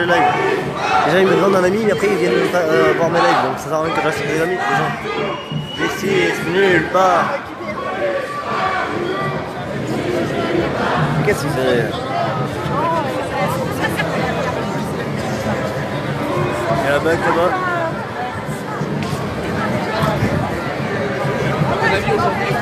le live. Les gens ils me demandent un ami, mais après ils viennent voir mes lives, donc ça sert à rien que j'achète des amis, les gens. Ici, c'est nul, pas. Qu'est-ce que c'est? Et là-bas, comment?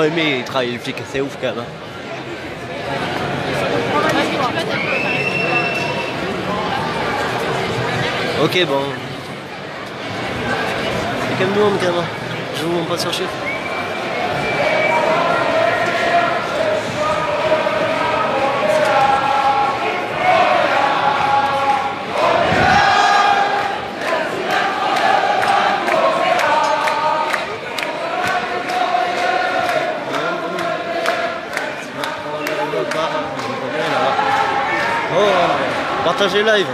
trop aimé il travaille les flics, c'est ouf quand même. Ok bon. C'est comme nous on gamin. Je vous montre pas sur chiffre. Oh, partagez live.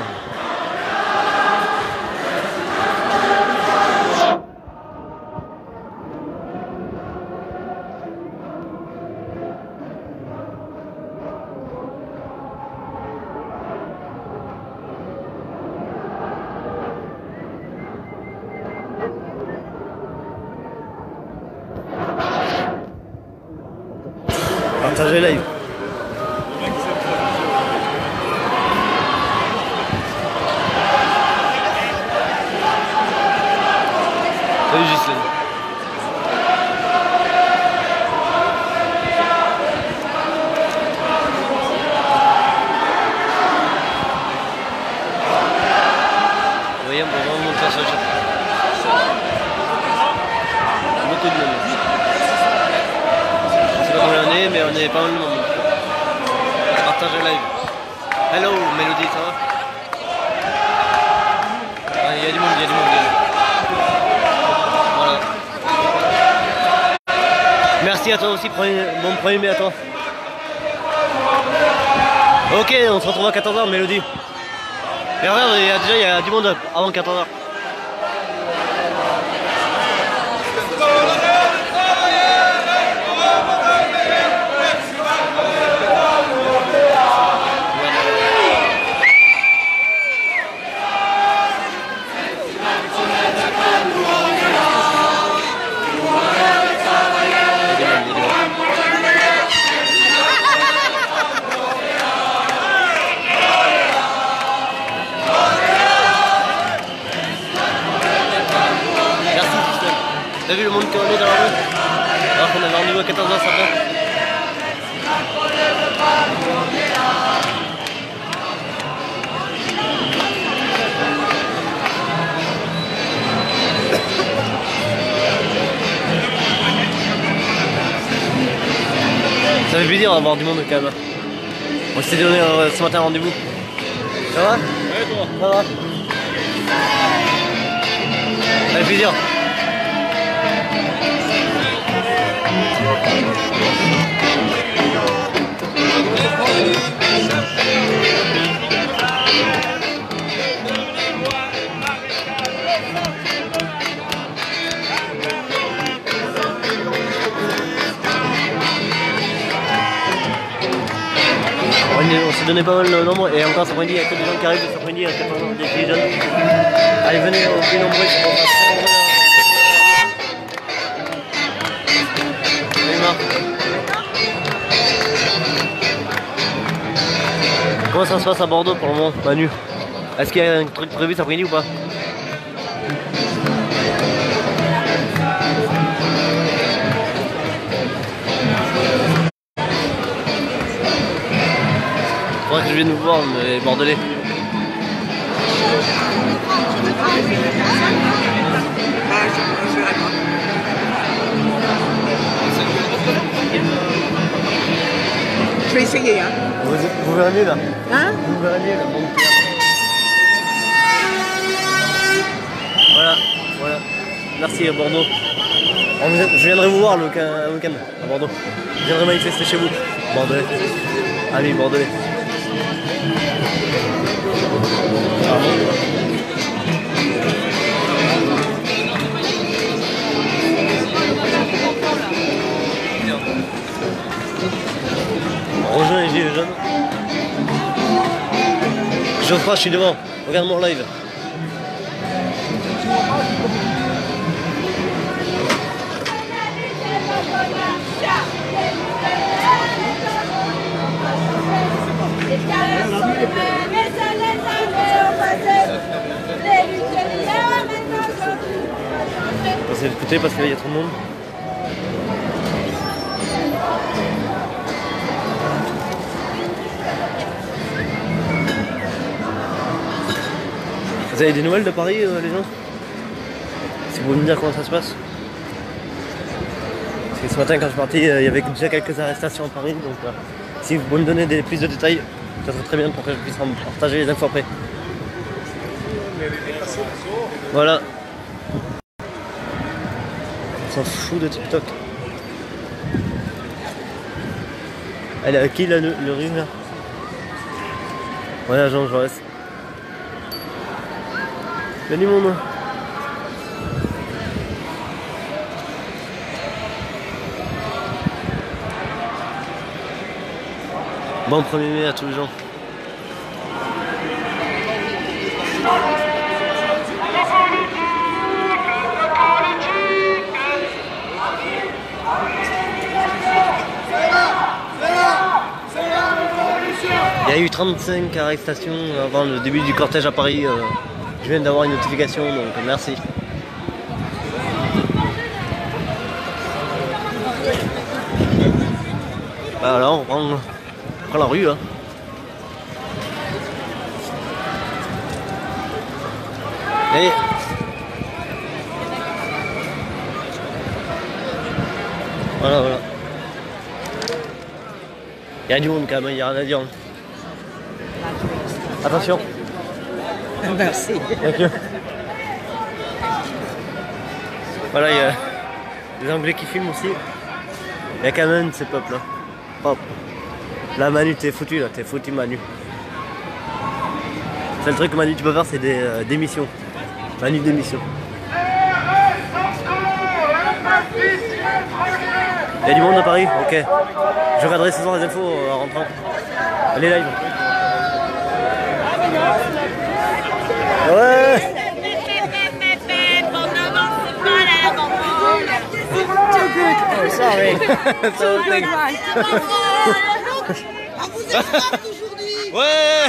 Partagez live. Mais attends. Ok, on se retrouve à 14h, Mélodie. Mais regarde, il y a du monde avant 14h. Ça fait plaisir d'avoir du monde quand même. On s'est donné ce matin un rendez-vous. Ça va? Ouais, toi? Ça va. Ça fait plaisir. On s'est donné pas mal de nombre et encore ça prend une idée, il y a que des gens qui arrivent, ça prend une idée, il y a pas mal de filles jeunes. Allez venez, on est nombreux, c'est pour ça. Comment ça se passe à Bordeaux pour le moment, Manu? Est-ce qu'il y a un truc prévu cet après-midi ou pas? Faudrait que je vienne vous voir, mais bordelais. Je vais essayer, hein. Vous verrez mieux, là. Hein? Vous verrez mieux, là. Voilà, voilà. Merci, à Bordeaux. Je viendrai vous voir le week-end, à Bordeaux. Je viendrai manifester chez vous. Bordelais. Allez, Bordelais. Ah. Rejoins les gilets jaunes. Geoffroy, je suis devant. Regarde mon live. Pensez l'écouter parce qu'il y a trop de monde. Vous avez des nouvelles de Paris, les gens? Si vous pouvez me dire comment ça se passe. Parce que ce matin, quand je suis parti, il y avait déjà quelques arrestations à Paris. Donc, si vous pouvez me donner plus de détails, ça serait très bien pour que je puisse en partager les infos après. Voilà. On s'en fout de TikTok. Elle est à qui, là, le rhume, là? Voilà, Jean Jaurès. Salut, mon nom. Bon 1er mai à tous les gens. Il y a eu 35 arrestations avant le début du cortège à Paris. Je viens d'avoir une notification, donc merci. Bah là, on prend la rue, hein. Allez. Voilà, voilà. Il y a du monde quand même, il y a rien à dire. Attention. Merci. Voilà, il y a des Anglais qui filment aussi. Il y a quand même ces peuples. Hein. Hop. Là, Manu, t'es foutu, là. T'es foutu, Manu. C'est le truc que Manu, tu peux faire, c'est des démissions. Manu, démission. Il y a du monde à Paris? Ok. Je regarderai ce soir les infos en rentrant. Allez, live. Ouais. Oh, sorry. Too good, right? On vous écoute aujourd'hui. Ouais.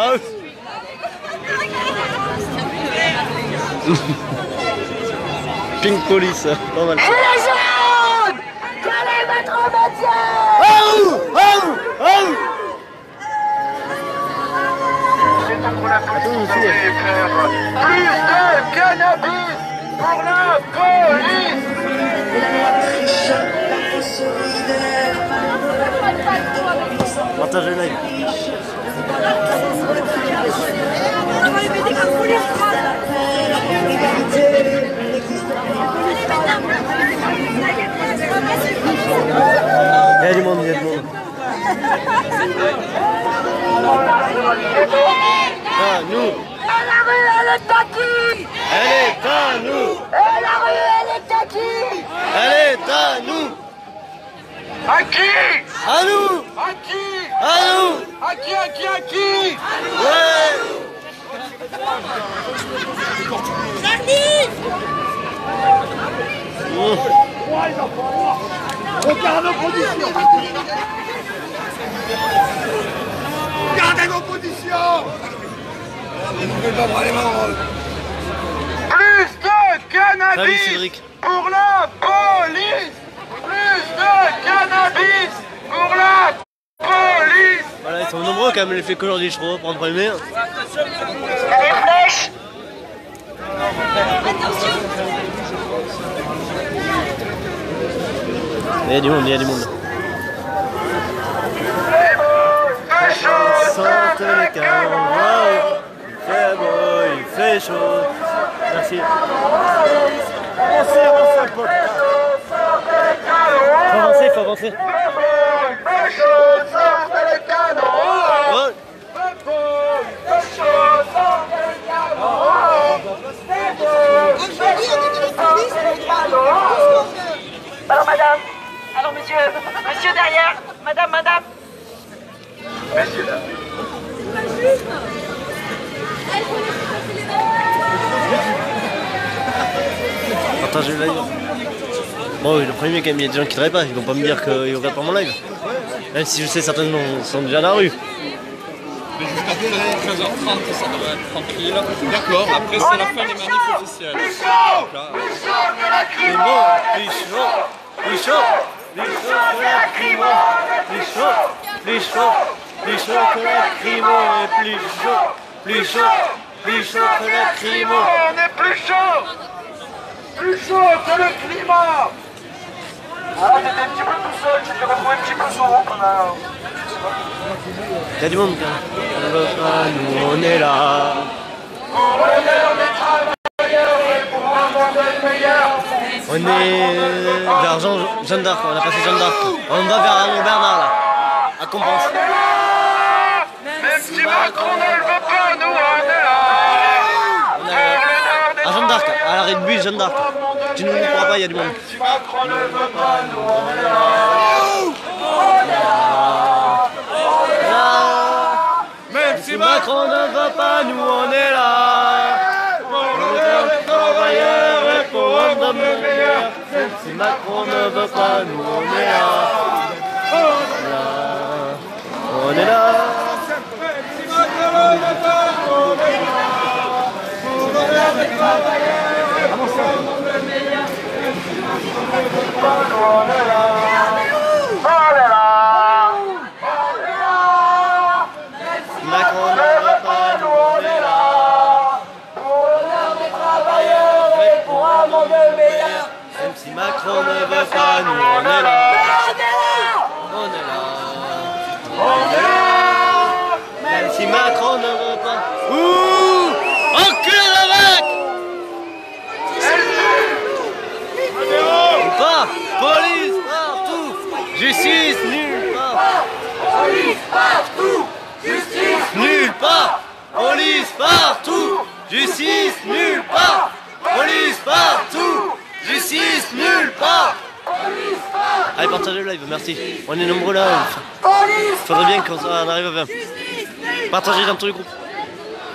Out. Pink police, normal. Oh, oh, oh. C'est un problème de faire plus de cannabis pour la police. Partagez le live. On va les péter comme poulet froid. Il y a du monde, il y a du monde. À nous. Et la rue, elle est à qui? Elle est à nous. Et la rue, elle est à qui? Elle est à nous. À qui? À nous. À qui? À nous. À qui? À qui? À qui? Ouais. Regardez nos conditions. Regardez nos conditions. Plus de cannabis pour la police. Plus de cannabis pour la police. Voilà, ils sont nombreux quand même, les flics aujourd'hui, je crois, pour en premier. Allez, flèche. Attention. Il y a du monde, il y a du monde. Hey boy, il fait chaud. Sentez les calmes, waouh. Hey boy, il fait chaud. Merci. Avancez, le pote. Faut avancer, faut avancer. Hey boy, il fait chaud, sortez les canons. Waouh. Hey boy, il fait chaud, sortez les canons. Waouh. Hey boy, il fait chaud, sortez les canons. Alors madame. Alors monsieur, monsieur derrière, madame, madame. Monsieur là. C'est pas juste. Elle voulait se passer les mains. Attends, j'ai le live. Bon, le premier quand même, il y a des gens qui travaillent pas, ils vont pas me dire qu'ils regardent pas mon live. Même si je sais, certains sont déjà à la rue. Mais jusqu'à 13h30, ça devrait être tranquille. D'accord, après c'est la fin des manifs officiels. Plus chaud que la crise. Plus chaud. Plus chaud, Plus chaud que le climat. Ah, t'étais un petit peu tout seul, tu t'es retrouvé un petit peu sur route, Y'a du monde, nous on est là. Pour le meilleur des travailleurs et pour un monde meilleur. On est vers Jeanne d'Arc, on a passé Jeanne d'Arc. On va vers Arnaud Bernard là, à Compense. Même si Macron ne le veut pas, nous on est là. À Jeanne d'Arc, à l'arrêt de bus Jeanne d'Arc. Tu ne nous crois pas, il y a du monde. Même si Macron ne veut pas, nous on est là. Même si Macron ne veut pas, nous on est là. Pour les travailleurs et pour un homme meilleur. Même si Macron ne veut pas, nous on est là. On est là. Même si Macron ne veut pas, nous on est là. Pour les travailleurs et pour un homme meilleur. Même si Macron ne veut pas, nous on est là. Macron ne veut pas, nous on est là. On est là. On est là. Même si Macron ne veut pas. Ouh, enculé de mec. Ou pas. Police partout. Justice nulle part. Police partout. Justice nulle part. Police partout. Justice nulle part. Police partout. Justice nulle part. Allez, partagez le live, merci. On est nombreux là. Faudrait bien qu'on arrive à 20. Partagez dans tous les groupes.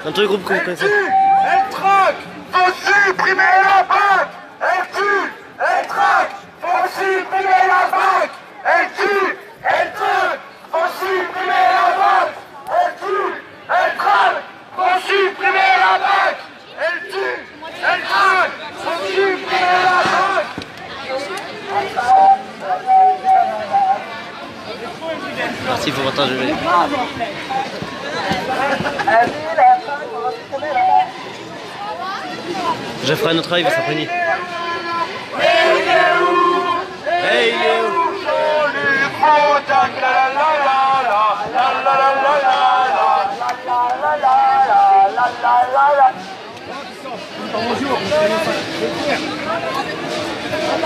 Dans tous les groupes qu'on connaissait. Elle traque, faut supprimer la PAC. Elle tue, elle traque, faut supprimer la PAC. Elle tue, elle traque, faut supprimer la PAC. Elle tue, elle traque, faut supprimer la PAC. Elle tue, elle traque, faut supprimer la PAC. Merci, il faut partager. Je ferai un autre live, ça finit. Hey you.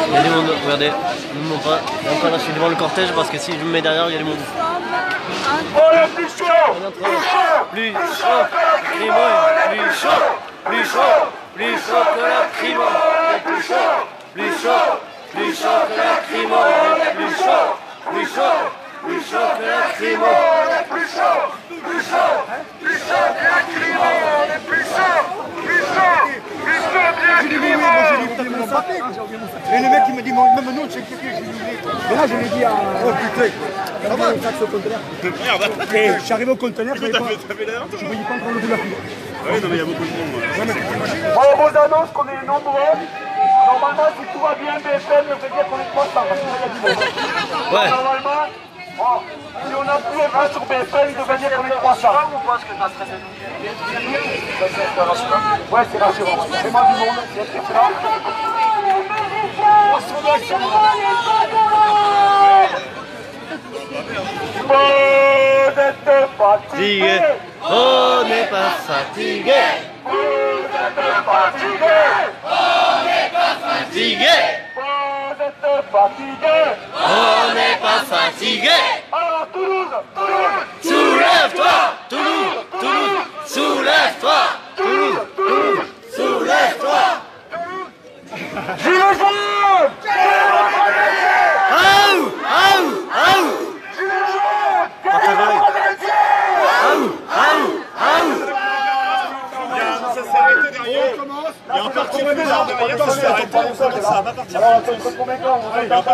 Il y a du monde, regardez, encore là je suis devant le cortège parce que si je me mets derrière il y a du monde. Oh le plus chaud, et le mec il me dit même nous, c'est quelqu'un que j'ai oublié. Et là je lui dis à... Oh putain, ça va, au conteneur. Et je suis arrivé au conteneur, je ne voyais pas prendre de la pluie. Oui, non mais il y a beaucoup de monde. Bon, on vous annonce qu'on est nombreux. Normalement, si tout va bien, BFM veut dire qu'on est constant parce qu'il y a du monde. Ouais. Normalement, si on a plus un sur BFM, il devait dire qu'on est 300. Ou pas ce que ça serait de... Ouais, c'est rassurant. C'est moi du monde, c'est excellent. Vous n'êtes pas fatigué. Alors Toulouse, soulève-toi, Toulouse, soulève-toi. Gilet jaune! Il y a encore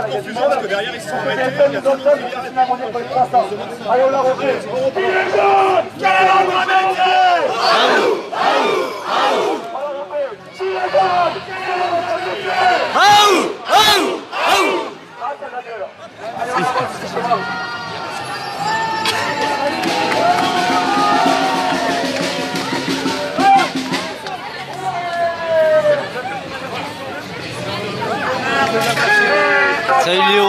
confusion parce que derrière ils se sont arrêtés. Il y a allez, on l'a repris. Gilet jaune! Salut Léo.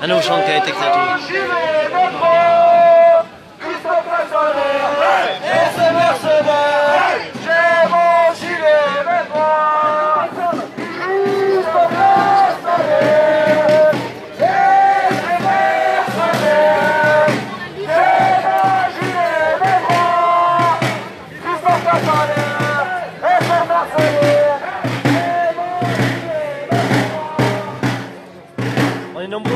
Arnaud chante qui a été exactement. On est nombreux.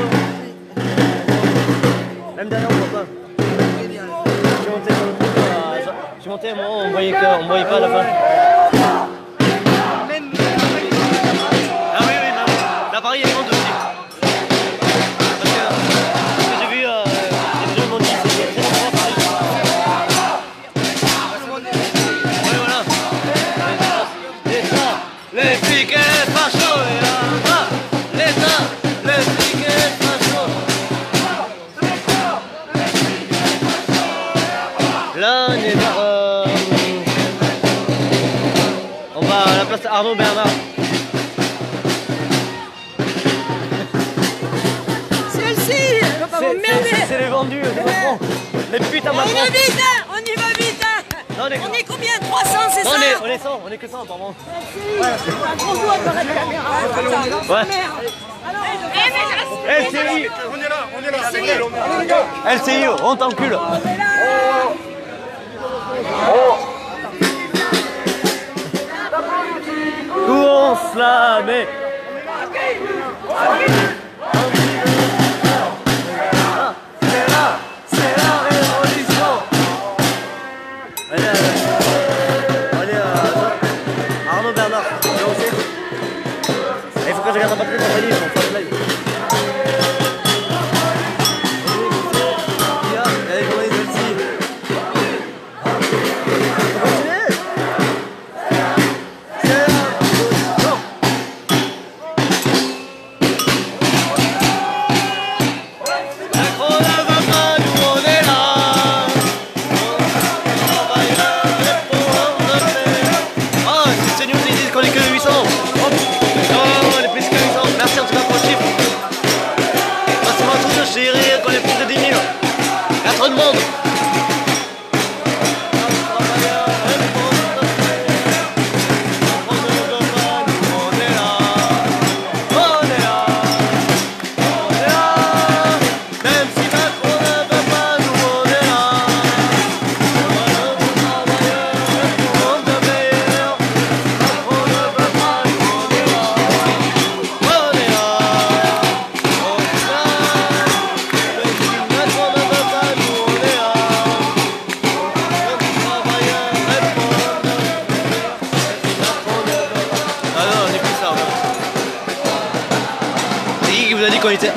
Même derrière, on voit pas. Je suis monté, moi, on ne voyait pas à la fin. Ah oui, oui, la Paris est grande aussi. Parce que j'ai vu, les gens m'ont dit que c'était très grand Paris. Oui, voilà. Les piquets fachos, les piquets. On va à la place Arnaud Bernard. Celle-ci, on va m'emmerder. C'est les vendus, les putains. On y va vite, hein. On y va vite, hein. Non, on est combien? 300, c'est ça? On est 100, on est que 100 pardon. Ouais. Un gros doigt de la caméra. Ouais. LCI, on est là, LCI, on t'encule. Courons cela, mais... c'est la révolution. On est à Arnaud Bernard. Il faut que je regarde un peu plus pour venir, on fait le live.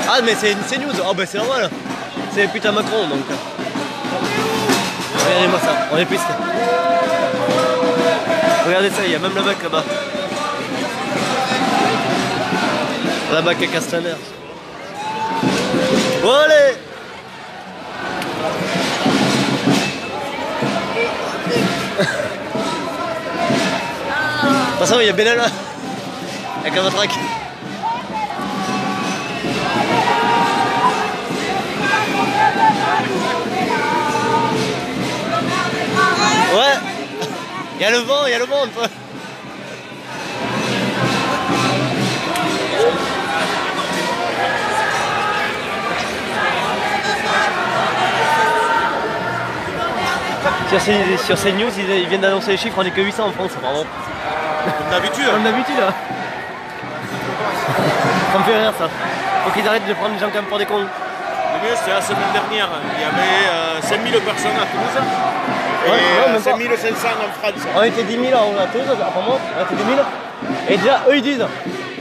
Ah mais c'est une CNews, oh bah c'est normal, c'est putain Macron donc. Regardez-moi ça, on est piste. Regardez ça, il y a même la BAC là-bas. La BAC à Castaner. Allez. De toute façon il y a Benel là, avec la matraque. Ouais, il y a le vent un peu. Sur CNews, ils viennent d'annoncer les chiffres, on est que 800 en France, apparemment. Comme d'habitude. Comme d'habitude, là. Ça me fait rire, ça. Faut qu'ils arrêtent de prendre les gens quand même pour des cons. Le mieux, c'était la semaine dernière. Il y avait 5000 personnes à Toulouse. Ouais, non, 7500 en France. On était 10 000 à Toulouse, apparemment. On était 10 000. Et déjà, eux, ils disent,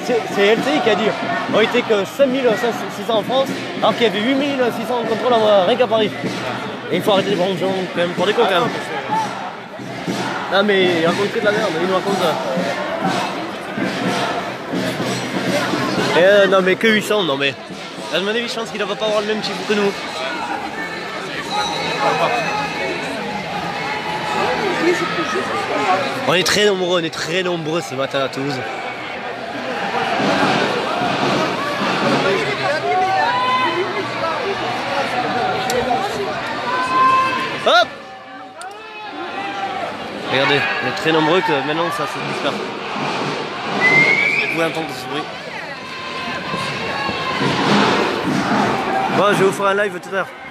c'est LCI qui a dit, on était que 5600 en France, alors qu'il y avait 8600 en contrôle rien qu'à Paris. Et il faut arrêter de prendre les gens quand même pour des cons, quand même. Non, mais ils racontent que de la merde. Ils nous racontent ça. Non, mais que 800, non, mais. À mon avis, je pense qu'il ne va pas avoir le même chiffre que nous. On est très nombreux ce matin à Toulouse. Hop! Regardez, on est très nombreux que maintenant ça se disperse. Vous pouvez entendre ce bruit. Bon, je vais vous faire un live tout à l'heure.